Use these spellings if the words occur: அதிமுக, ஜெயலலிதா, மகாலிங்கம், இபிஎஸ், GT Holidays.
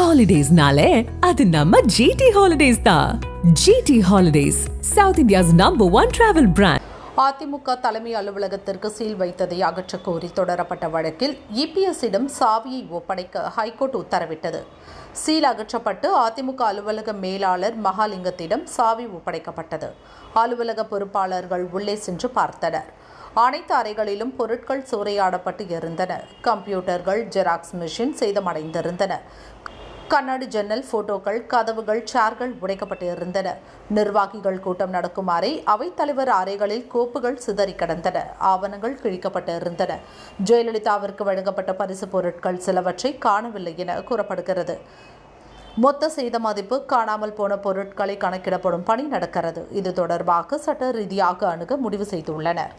Holidays naale, adu namma GT Holidays tha. GT Holidays, South India's #1 travel brand. அதிமுக தலைமை அலுவலகத்திற்கு seal வைத்ததை அகற்றக் கோரி தொடரப்பட்ட வழக்கில் இபிஎஸ்ஸிடம் சாவியை ஒப்படைக்க ஹைகோர்ட் உத்தரவிட்டது. சீல் அகற்றப்பட்டு அதிமுக அலுவலக மேலாளர் மகாலிங்கத்திடம் சாவி ஒப்படைக்கப்பட்டது. அலுவலக பொறுப்பாளர்கள் உள்ளே சென்று பார்த்தனர். அனைத்து அறைகளிலும் பொருட்கள் சூறையாடப்பட்டு இருந்தன. கம்ப்யூட்டர்கள், ஜெராக்ஸ் மிஷின் சேதமடைந்திருந்தன. கண்ணாடி ஜன்னல், போட்டோக்கள், கதவுகள், சேர்கள் உடைக்கப்பட்டிருந்தன. நிர்வாகிகள் கூட்டம் நடக்கும் அறை, அவைத்தலைவர் அறைகளில் கோப்புகள் சிதறி கிடந்தன. ஆவணங்கள் கிழிக்கப்பட்டிருந்தன. ஜெயலலிதாவிற்கு வழங்கப்பட்ட பரிசு பொருட்கள் சிலவற்றை காணவில்லை என கூறப்படுகிறது. மொத்த சேத மதிப்பு காணாமல் போன பொருட்களை கணக்கிடப்படும் பணி நடக்கிறது. இது தொடர்பாக சட்ட ரீதியாக அணுக முடிவு செய்துள்ளனர்.